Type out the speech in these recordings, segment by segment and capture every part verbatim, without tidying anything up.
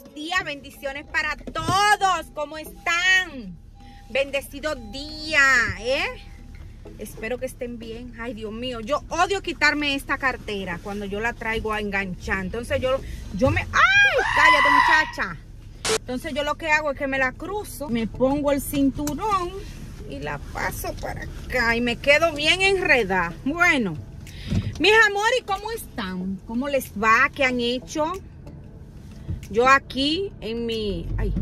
Bendecidos días, bendiciones para todos. ¿Cómo están? Bendecido día, ¿eh? Espero que estén bien. Ay, Dios mío, yo odio quitarme esta cartera cuando yo la traigo a enganchar. Entonces yo, yo me... ¡Ay! Cállate, muchacha. Entonces yo lo que hago es que me la cruzo, me pongo el cinturón y la paso para acá y me quedo bien enredada. Bueno, mis amores, ¿cómo están? ¿Cómo les va? ¿Qué han hecho? Yo aquí en mi... Ay,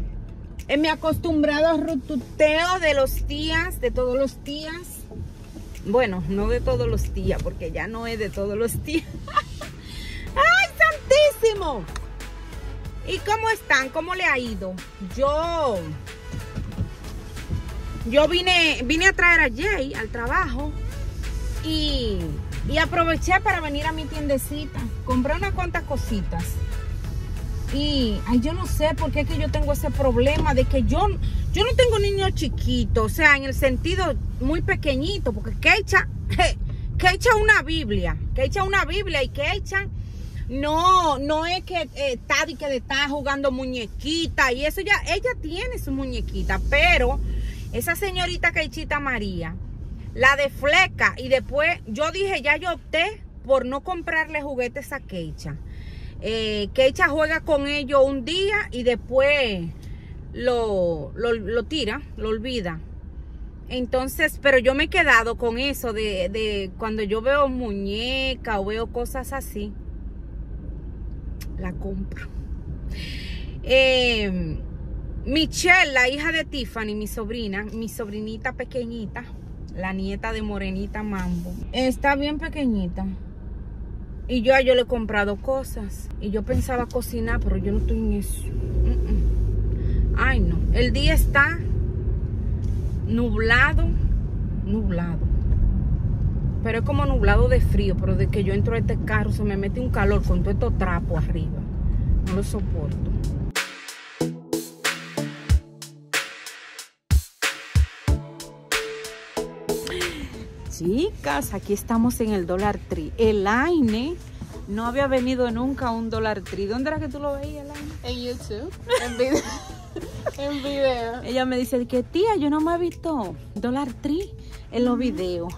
en mi acostumbrado rututeo de los días, de todos los días. Bueno, no de todos los días, porque ya no es de todos los días. ¡Ay, santísimo! ¿Y cómo están? ¿Cómo le ha ido? Yo... Yo vine, vine a traer a Jay al trabajo y, y aproveché para venir a mi tiendecita. Compré unas cuantas cositas. Y ay, yo no sé por qué es que yo tengo ese problema de que yo, yo no tengo niños chiquitos, o sea, en el sentido muy pequeñito, porque Keisha, Keisha una Biblia, Keisha una Biblia y Keisha no, no es que eh, Tadi que está jugando muñequita y eso, ya, ella tiene su muñequita, pero esa señorita Keishita María, la de fleca, y después yo dije, ya yo opté por no comprarle juguetes a Keisha. Eh, Keisha juega con ellos un día y después lo, lo, lo tira, lo olvida. Entonces, pero yo me he quedado con eso de, de cuando yo veo muñeca o veo cosas así, la compro. Eh, Michelle, la hija de Tiffany, mi sobrina, mi sobrinita pequeñita, la nieta de Morenita Mambo, está bien pequeñita. Y yo a yo le he comprado cosas. Y yo pensaba cocinar, pero yo no estoy en eso. Uh-uh. Ay, no. El día está nublado, nublado. Pero es como nublado de frío. Pero de que yo entro a este carro se me mete un calor con todo esto trapo arriba. No lo soporto. Chicas, aquí estamos en el Dollar Tree. Elaine no había venido nunca a un Dollar Tree. ¿Dónde era que tú lo veías, Elaine? En YouTube, en video. En video. Ella me dice que tía, yo no me he visto Dollar Tree en los uh-huh. videos.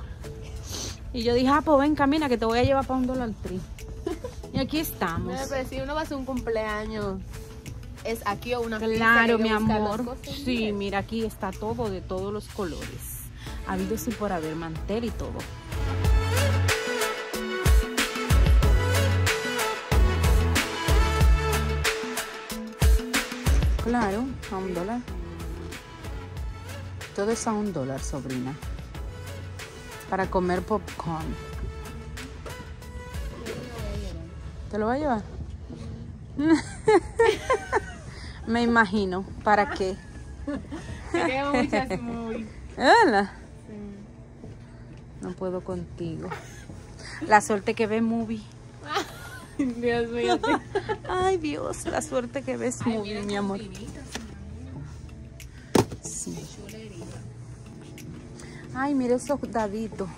Y yo dije, ah, pues ven, camina, que te voy a llevar para un Dollar Tree. Y aquí estamos. No, pero si uno va a hacer un cumpleaños, es aquí o una fiesta. Claro, mi amor. Sí, mira, aquí está todo de todos los colores. Ha habido sí por haber mantel y todo. Claro, a un dólar. Todo es a un dólar, sobrina. Para comer popcorn. ¿Te lo va a llevar? Me imagino. ¿Para qué? Queremos muchas muy. Hola. No puedo contigo. La suerte que ve movie. Dios mío. Ay, Dios, la suerte que ves movie, ay, mi amor. Sí. Ay, mire esos daditos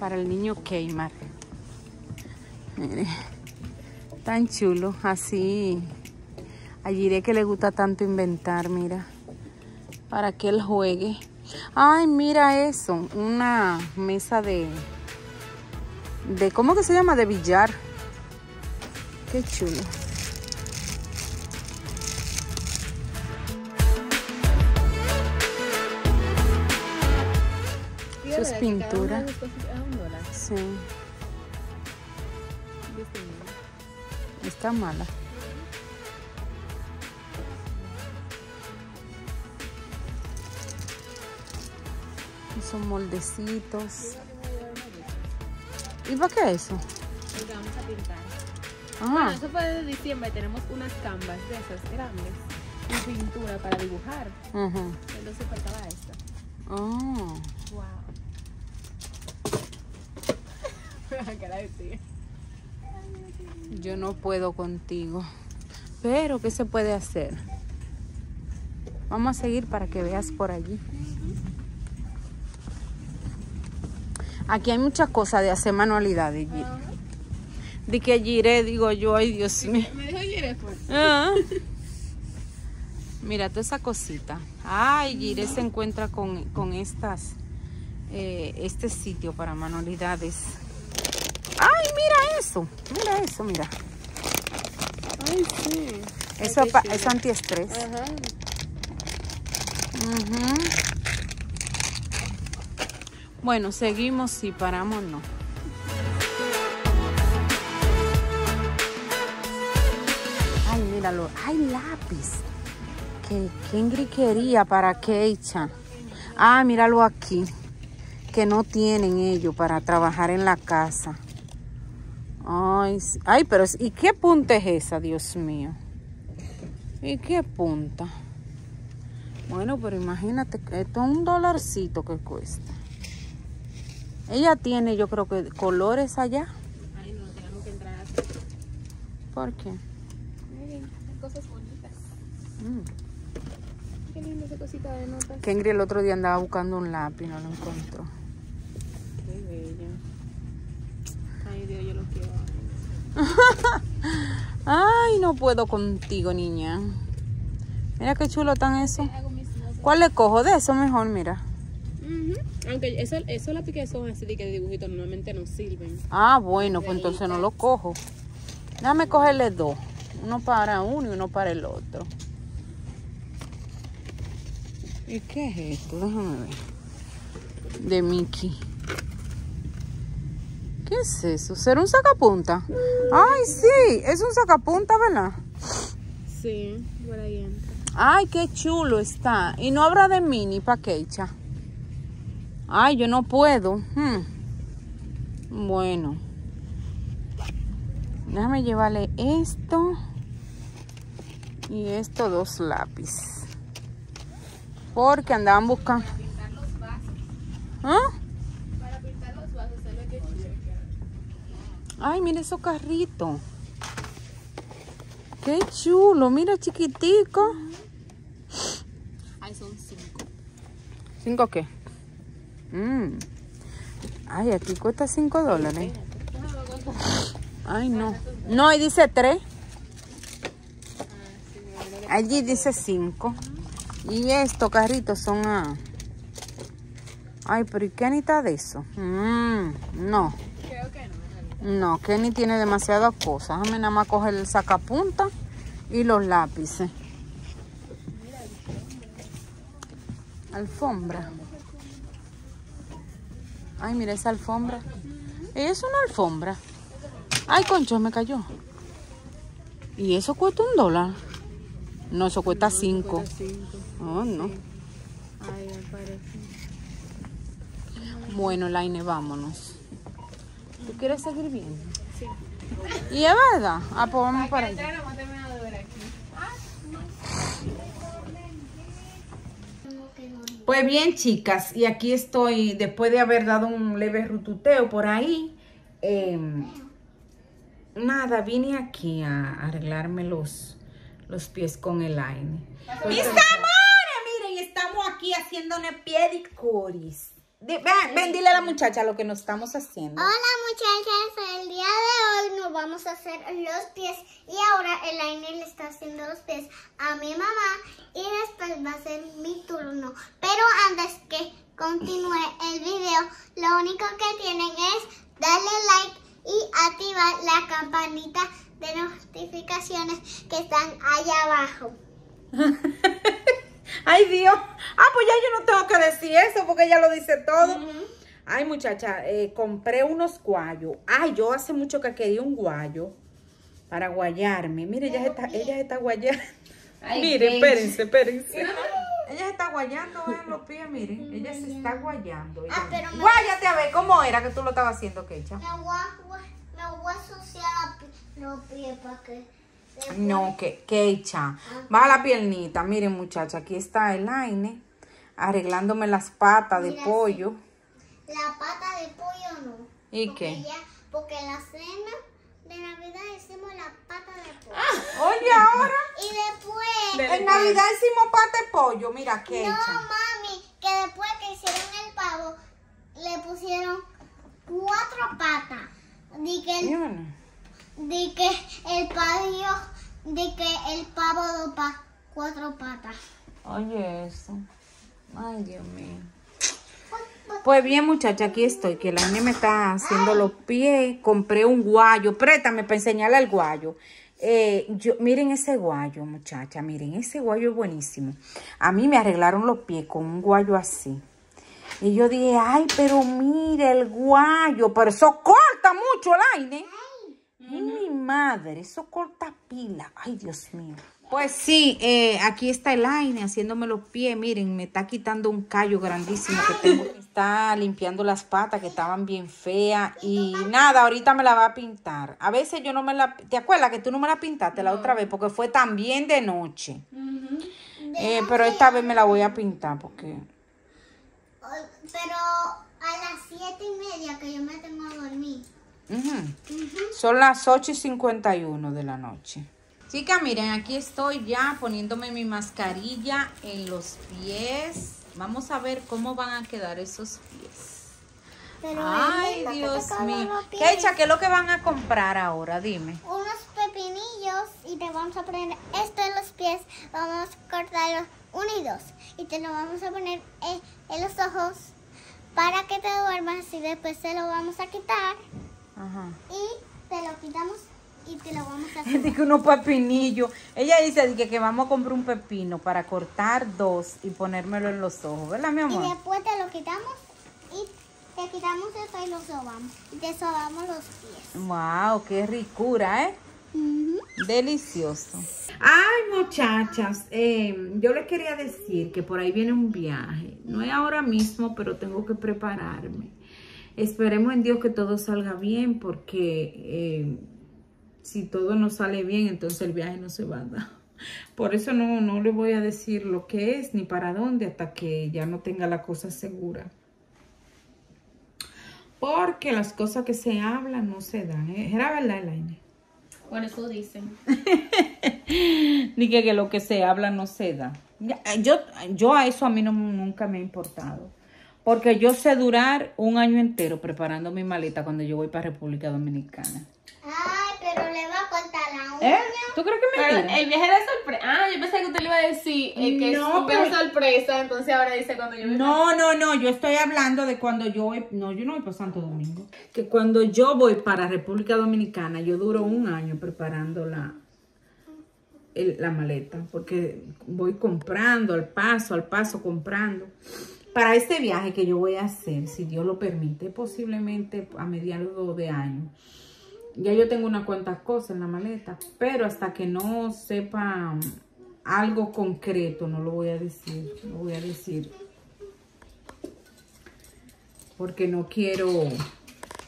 para el niño Keymar. Mire. Tan chulo, así. Allí iré que le gusta tanto inventar, mira. Para que él juegue. Ay, mira eso, una mesa de, de, ¿cómo que se llama? De billar. Qué chulo. Eso es pintura. Sí. Está mala. Son moldecitos. ¿Y para qué eso? Porque vamos a pintar. Ah. Bueno, eso fue de diciembre. Tenemos unas canvas de esas grandes. Y pintura para dibujar. Uh-huh. Entonces faltaba esta. Oh. Wow. Cara de tía. Yo no puedo contigo. Pero, ¿qué se puede hacer? Vamos a seguir para que veas por allí. Aquí hay muchas cosas de hacer manualidades. Ah. De que giré, digo yo, ay Dios mío. Me dijo giré, pues. Ah. Mira toda esa cosita. Ay, Gire se encuentra con, con estas, eh, este sitio para manualidades. Ay, mira eso. Mira eso, mira. Ay, sí. Eso Ay, sí. es antiestrés. Ajá. Uh-huh. Bueno, seguimos y paramos, no. Ay, míralo. Hay lápiz. ¿Qué, qué engriquería para Keisha? Ah, míralo aquí. Que no tienen ellos para trabajar en la casa. Ay, ay, pero ¿y qué punta es esa, Dios mío? ¿Y qué punta? Bueno, pero imagínate, esto es un dolarcito que cuesta. Ella tiene, yo creo que colores allá. Ay, no, tenemos que entrar así. ¿Por qué? Miren, hay cosas bonitas. Mm. Qué linda esa cosita de notas. Kengri el otro día andaba buscando un lápiz, no lo encontró. Qué bello. Ay, Dios, yo lo quiero. Ay, no puedo contigo, niña. Mira qué chulo tan eso. ¿Cuál le cojo? De eso mejor, mira. Uh-huh. Aunque eso, eso la pique son así de que de dibujitos normalmente no sirven. Ah, bueno, pues entonces no lo cojo. Déjame cogerle dos. Uno para uno y uno para el otro. ¿Y qué es esto? Déjame ver. De Mickey. ¿Qué es eso? ¿Será un sacapunta? Mm. Ay, sí. Es un sacapunta, ¿verdad? Sí, por ahí entra. Ay, qué chulo está. Y no habrá de mini para Keisha. Ay, yo no puedo. Hmm. Bueno. Déjame llevarle esto. Y esto, dos lápices. Porque andaban buscando. Para pintar los vasos. ¿Ah? Para pintar los vasos. Es lo que chulo. Ay, mira esos carritos. Qué chulo. Mira, chiquitico. Ay, son cinco. ¿Cinco qué? Mm. Ay, aquí cuesta cinco dólares. Ay, no. No, ahí dice tres. Allí dice cinco. Y estos carritos son a... Ay, pero ¿y qué ni está de eso? Mm, no. No, que ni tiene demasiadas cosas. Déjame nada más coger el sacapunta y los lápices. Alfombra. Ay, mira esa alfombra. Es una alfombra. Ay, concho, me cayó. ¿Y eso cuesta un dólar? No, eso cuesta no, cinco. Cuesta cinco. Oh, no. Sí. Ay, me parece. Bueno, Laine, vámonos. ¿Tú quieres seguir viendo? Sí. ¿Y es verdad? Ah, pues vamos para allá. Pues bien, chicas, y aquí estoy después de haber dado un leve rututeo por ahí. Eh, nada, vine aquí a arreglarme los, los pies con el Elaine. ¡Mis amores! Miren, estamos aquí haciéndole pedicuris. Ven, dile a la muchacha lo que nos estamos haciendo. Hola, muchachas, el día de hoy nos vamos a hacer los pies. Y ahora el Elaine le está haciendo los pies a mi mamá. Y después va a ser mi turno. Pero antes que continúe el video, lo único que tienen es darle like y activar la campanita de notificaciones que están allá abajo. Ay, Dios. Ah, pues ya yo no tengo que decir eso porque ella lo dice todo. Uh-huh. Ay, muchacha, eh, compré unos guayos. Ay, yo hace mucho que quería un guayo para guayarme. Mire, ella se está, ella está guayando. Ay, miren, espérense, espérense. Ella se está guayando, vean los pies, miren. Ella se está guayando. Ella... Ah, pero me... Guáyate a ver, ¿cómo era que tú lo estabas haciendo, Keisha? Me voy a, me voy a asociar los pies para que... Después... No, que, Keisha. Baja la piernita. Miren, muchacha, aquí está Elaine arreglándome las patas de Mira, pollo. La pata de pollo no. ¿Y porque qué? Ya, porque la cena... De Navidad hicimos la pata de pollo. Ah, oye, ahora. Y después. De en Navidad hicimos pata de pollo. Mira, Keisha. No, mami, que después que hicieron el pavo, le pusieron cuatro patas. De que el, de que el pavo, de que el pavo do pa cuatro patas. Oye, eso. Ay, Dios mío. Pues bien, muchacha, aquí estoy, que la niña me está haciendo los pies. Compré un guayo, préstame para enseñarle el guayo. Eh, yo, miren ese guayo, muchacha, miren, ese guayo es buenísimo. A mí me arreglaron los pies con un guayo así. Y yo dije, ay, pero mira el guayo, pero eso corta mucho el aire. Ay, mi madre, eso corta pila, ay, Dios mío. Pues sí, eh, aquí está Elaine haciéndome los pies. Miren, me está quitando un callo grandísimo que tengo. Está limpiando las patas que estaban bien feas. Y nada, ahorita me la va a pintar. A veces yo no me la... ¿Te acuerdas que tú no me la pintaste la otra vez? Porque fue también de noche. Uh-huh. eh, pero esta vez me la voy a pintar porque... Pero a las siete y media que yo me tengo a dormir. Uh-huh. Uh-huh. Son las ocho y cincuenta y uno de la noche. Chicas, miren, aquí estoy ya poniéndome mi mascarilla en los pies. Vamos a ver cómo van a quedar esos pies. Pero ay, Dios mío. Keisha, ¿qué es lo que van a comprar ahora? Dime. Unos pepinillos y te vamos a poner esto en los pies. Vamos a cortarlos unidos y te lo vamos a poner en, en los ojos para que te duermas y después te lo vamos a quitar. Ajá. Y te lo quitamos. Y te lo vamos a hacer. Dice que unos pepinillos. Ella dice que, que vamos a comprar un pepino para cortar dos y ponérmelo en los ojos, ¿verdad, mi amor? Y después te lo quitamos y te quitamos eso y lo sobamos. Y te sobamos los pies. ¡Wow! ¡Qué ricura, eh! Uh-huh. Delicioso. Ay, muchachas, eh, yo les quería decir que por ahí viene un viaje. No es ahora mismo, pero tengo que prepararme. Esperemos en Dios que todo salga bien porque... Eh, si todo no sale bien, entonces el viaje no se va a dar. Por eso no, no le voy a decir lo que es ni para dónde hasta que ya no tenga la cosa segura. Porque las cosas que se hablan no se dan. ¿Era verdad, Elaine? Por eso dicen. Dije que lo que se habla no se da. Yo, yo a eso a mí no, nunca me ha importado. Porque yo sé durar un año entero preparando mi maleta cuando yo voy para República Dominicana. Ay, pero le va a cortar la uña. ¿Eh? ¿Tú crees que me pero el viaje era sorpresa? Ah, yo pensé que usted le iba a decir eh, que no, es pero... sorpresa. Entonces ahora dice cuando yo voy No, para... no, no. Yo estoy hablando de cuando yo voy... No, yo no voy para Santo Domingo. Que cuando yo voy para República Dominicana, yo duro un año preparando la, el, la maleta. Porque voy comprando, al paso, al paso, comprando. Para este viaje que yo voy a hacer, si Dios lo permite, posiblemente a mediados de año. Ya yo tengo unas cuantas cosas en la maleta, pero hasta que no sepa algo concreto, no lo voy a decir, no voy a decir. Porque no quiero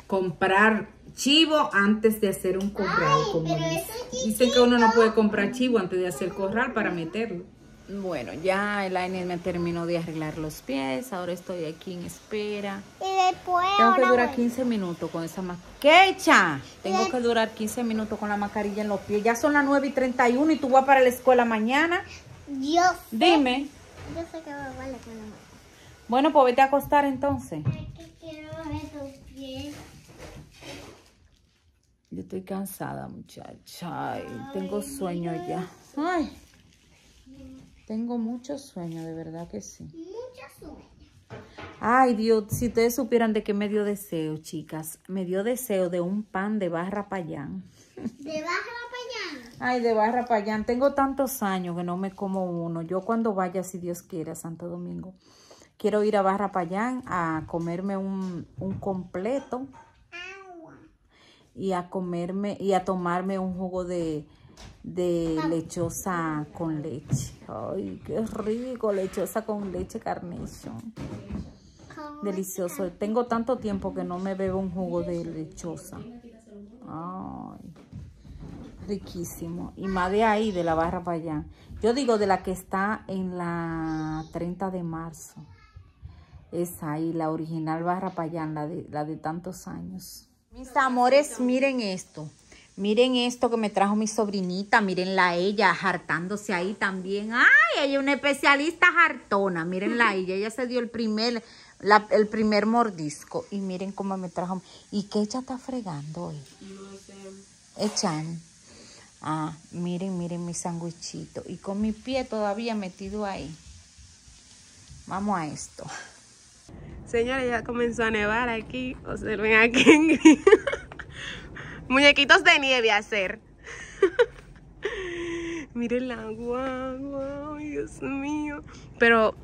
comprar chivo antes de hacer un corral. Ay, como dicen que uno no puede comprar chivo antes de hacer corral para meterlo. Bueno, ya Elaine me terminó de arreglar los pies. Ahora estoy aquí en espera. Y después... Tengo que durar voy. quince minutos con esa mascarilla. Tengo de... que durar quince minutos con la mascarilla en los pies. Ya son las nueve y treinta y uno y tú vas para la escuela mañana. Yo sé. Dime. Yo sé que voy a la escuela. Bueno, pues vete a acostar entonces. Ay, que quiero ver tus pies. Yo estoy cansada, muchacha. Ay, Ay, tengo sueño Dios. ya. Ay. Tengo mucho sueño, de verdad que sí. Mucho sueño. Ay, Dios, si ustedes supieran de qué me dio deseo, chicas. Me dio deseo de un pan de barra payán. ¿De barra payán? Ay, de barra payán. Tengo tantos años que no me como uno. Yo cuando vaya, si Dios quiere, a Santo Domingo, quiero ir a barra payán a comerme un, un completo. Agua. Y a comerme, y a tomarme un jugo de... de lechosa con leche. Ay, qué rico, lechosa con leche Carnation. Delicioso. Tengo tanto tiempo que no me bebo un jugo de lechosa. Ay, riquísimo. Y más de ahí, de la barra para allá. Yo digo de la que está en la treinta de marzo. Es ahí, la original barra para allá, la de, la de tantos años. Mis amores, miren esto. Miren esto que me trajo mi sobrinita. Mírenla ella, jartándose ahí también. ¡Ay! Ella es una especialista jartona. Mírenla ella. Ella se dio el primer, la, el primer mordisco. Y miren cómo me trajo. ¿Y qué ella está fregando hoy? No sé. Echan. Ah, miren, miren mi sandwichito. Y con mi pie todavía metido ahí. Vamos a esto. Señores, ya comenzó a nevar aquí. Observen aquí. Muñequitos de nieve hacer. Miren la guagua, Dios mío. Pero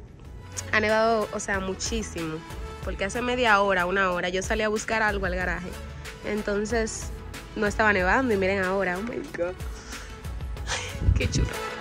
ha nevado, o sea, muchísimo. Porque hace media hora, una hora, yo salí a buscar algo al garaje. Entonces, no estaba nevando y miren ahora. Oh my God. Qué chulo.